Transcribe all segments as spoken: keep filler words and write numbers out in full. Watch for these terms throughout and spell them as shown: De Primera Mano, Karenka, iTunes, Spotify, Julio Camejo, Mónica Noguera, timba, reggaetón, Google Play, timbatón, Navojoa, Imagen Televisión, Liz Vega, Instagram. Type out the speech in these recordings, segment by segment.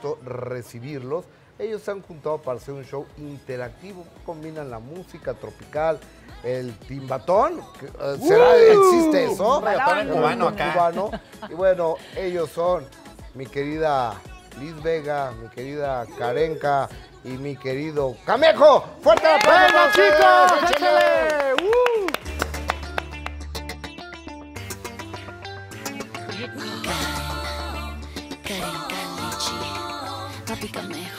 gusto recibirlos. Ellos se han juntado para hacer un show interactivo, combinan la música tropical, el timbatón, ¿será, uh, existe eso? Reggaetón cubano acá. Cubano. Y bueno, ellos son mi querida Liz Vega, mi querida Karenka y mi querido Camejo. ¡Fuerte la palma, chicos! ¡Échale! ¡Uh! Karenka, Lichi, papi Camejo.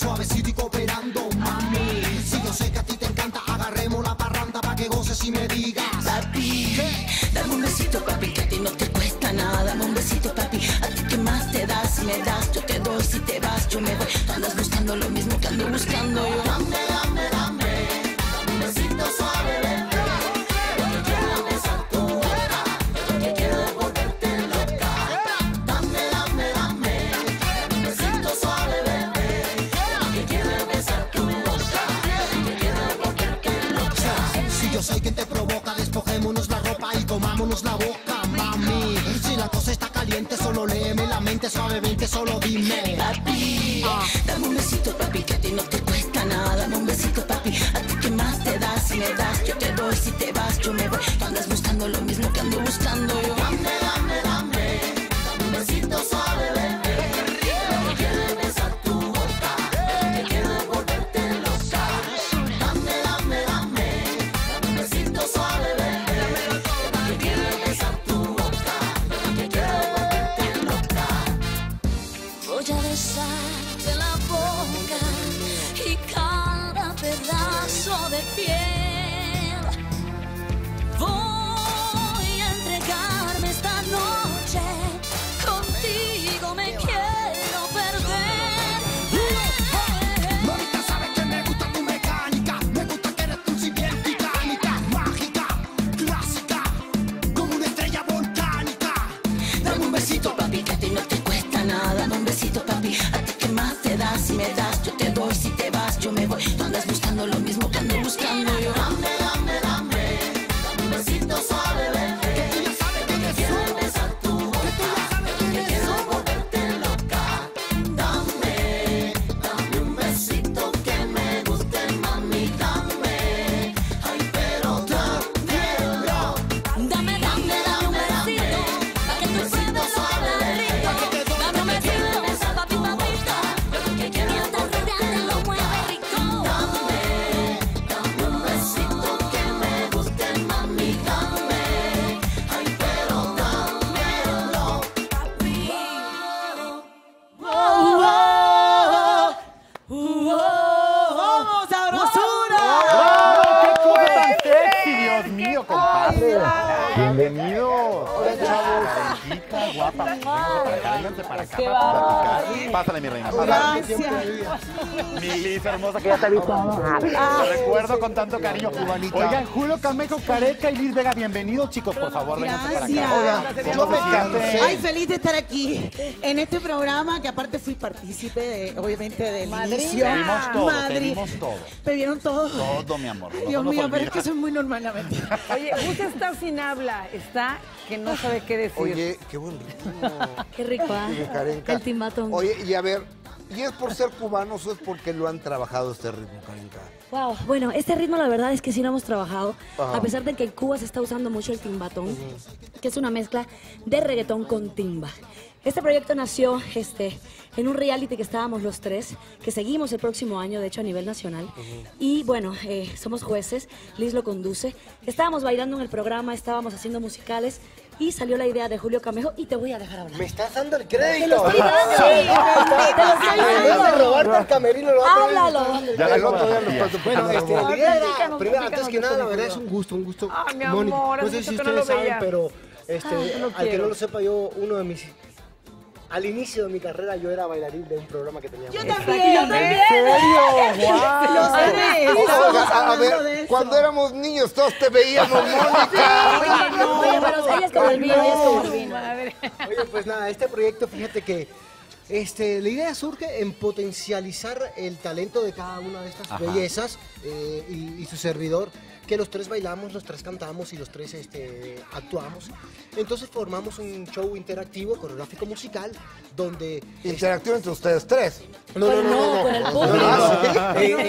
Suavecito y cooperando, mami. Si yo sé que a ti te encanta, agarremos la parranda pa' que goces y me digas. Papi, dame un besito, papi, que a ti no te cuesta nada. Dame un besito, papi, a ti que más te das. Si me das, yo te doy, si te vas, yo me voy. Tú andas buscando lo mismo que ando buscando yo. Dame, dame, dame, dame un besito suave, bebé. Comámonos la boca, mami. Si la cosa está caliente, solo léeme la mente suavemente, solo dime. Papi, ah. dame un besito, papi, que a ti no te cuesta nada. Dame un besito, papi, a ti que más te das. Si me das, yo te doy, si te vas, yo me voy. Tú andas buscando lo mismo que ando buscando yo. Dame, dame, dame, dame un besito suave, bebé. Pásale, mi reina. Pásale. Gracias. Mi Liz hermosa, que ya te he visto. Te recuerdo con tanto cariño, cubanita. Oigan, Julio Camejo, Karenka y Liz Vega, bienvenidos, chicos. Por favor, vénganse para acá. Gracias. Yo me encanté. Ay, feliz de estar aquí en este programa, que aparte fui partícipe, de, obviamente, del inicio. Tenimos todo, tenimos todo. ¿Te vieron todo? Todo, mi amor. Dios mío, pero es que soy muy normal, la mentira. Oye, usted está sin habla, está que no sabe qué decir. Oye, qué bonito. Qué rico, ¿eh? El timbatón. Oye, y a ver, ¿y es por ser cubanos o es porque lo han trabajado este ritmo, Karenka? Wow, bueno, este ritmo la verdad es que sí lo hemos trabajado, ajá, a pesar de que en Cuba se está usando mucho el timbatón, uh-huh, que es una mezcla de reggaetón con timba. Este proyecto nació este, en un reality que estábamos los tres, que seguimos el próximo año, de hecho a nivel nacional. Uh-huh. Y bueno, eh, somos jueces, Liz lo conduce. Estábamos bailando en el programa, estábamos haciendo musicales y salió la idea de Julio Camejo y te voy a dejar hablar. ¿Me estás dando el crédito? ¡Te lo estoy dando! Sí, ¡Te lo estoy dando! En vez de robarte el camerino, lo va a tener. ¡Háblalo! Ya el otro día nos bueno, este, no, no, primero, antes que nada, la verdad es un gusto, un gusto. Ah, mi amor, no sé si ustedes saben, pero este, al que no lo sepa yo, uno de mis... Al inicio de mi carrera yo era bailarín de un programa que tenía. Yo también, yo también. ¿En serio? Wow. Cuando éramos niños todos te veíamos, Mónica. No, pero es como el vino, es como el vino. Oye, pues nada, este proyecto, fíjate que Este, la idea surge en potencializar el talento de cada una de estas Ajá. bellezas eh, y, y su servidor, que los tres bailamos, los tres cantamos y los tres este, actuamos. Entonces formamos un show interactivo, coreográfico musical, donde... ¿Interactivo entre ustedes tres? No, no, no, con el público.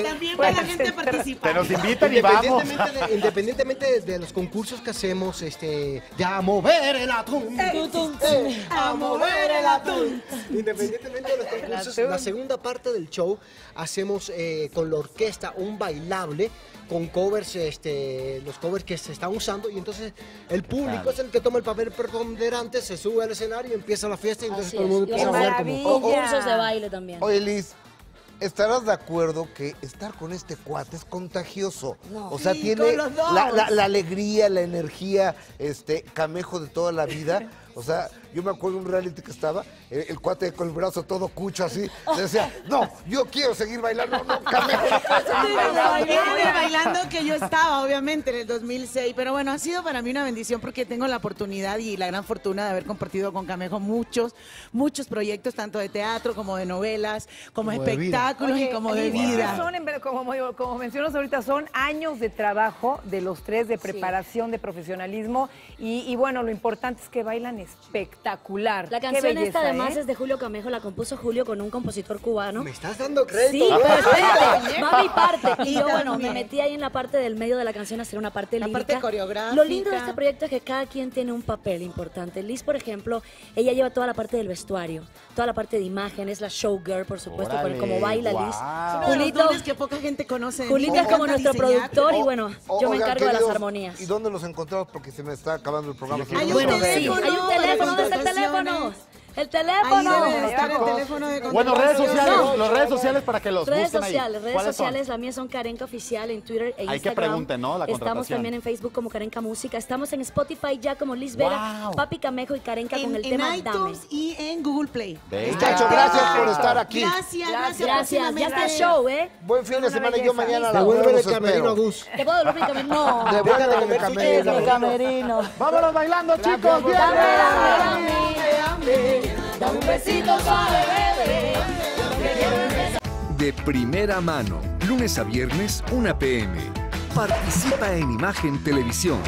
También para la gente participar. Nos invitan y vamos. Independientemente de los concursos que hacemos, este, de a mover el atún, a mover el atún. Independientemente de los concursos, la segunda parte del show hacemos eh, con la orquesta un bailable con covers, este, los covers que se están usando, y entonces el público claro. es el que toma el papel preponderante, se sube al escenario y empieza la fiesta, y entonces todo el mundo empieza a hacer como... Concursos de baile también. Oye, Liz, ¿estarás de acuerdo que estar con este cuate es contagioso? No. O sea, sí, tiene la, la, la alegría, la energía, este, Camejo de toda la vida. O sea, yo me acuerdo de un reality que estaba, el, el cuate con el brazo todo cucho así, le decía, no, yo quiero seguir bailando, no, Camejo, no puedes seguir bailando. Bailando que yo estaba, obviamente, en el dos mil seis, pero bueno, ha sido para mí una bendición porque tengo la oportunidad y la gran fortuna de haber compartido con Camejo muchos, muchos proyectos, tanto de teatro como de novelas, como, como espectáculos de Oye, y como de vida. Son, como, como mencionas ahorita, son años de trabajo de los tres, de preparación, sí. de profesionalismo, y, y bueno, lo importante es que bailan espectacular. La canción belleza, esta además ¿eh? es de Julio Camejo, la compuso Julio con un compositor cubano. ¿Me estás dando crédito? Sí, perfecto. Va mi parte. Y yo, bueno, me metí ahí en la parte del medio de la canción a hacer una parte lírica. La parte coreográfica. Lo lindo de este proyecto es que cada quien tiene un papel importante. Liz, por ejemplo, ella lleva toda la parte del vestuario, toda la parte de imágenes, la showgirl, por supuesto, Órale, como baila wow. Liz. Julito, es que poca gente conoce. Julito es como nuestro diseñar. productor o, y bueno, o, yo me encargo de las armonías. ¿Y dónde los encontramos? Porque se me está acabando el programa. Sí, hay un teléfono. El teléfono, ¿dónde está el teléfono? El teléfono. Estar el teléfono de bueno, redes sociales, no. las redes sociales para que los redes busquen sociales, ahí. Redes sociales, son? La mía son Karenka Oficial en Twitter e Hay Instagram. Hay que pregunten, ¿no? La Estamos también en Facebook como Karenka Música. Estamos en Spotify ya como Liz Vega, wow. Papi Camejo y Karenka en, con el en tema iTunes Dame. Y en Google Play. Muchachos, gracias por estar aquí. Gracias, gracias. Gracias. Ya está el show, ¿eh? Buen fin de semana y yo mañana a la hora los espero. ¿Te puedo devolver el camerino? No. Devuélveme el camerino. Vámonos bailando, chicos. Dame un besito suave, bebé. De primera mano, lunes a viernes, una p m Participa en Imagen Televisión.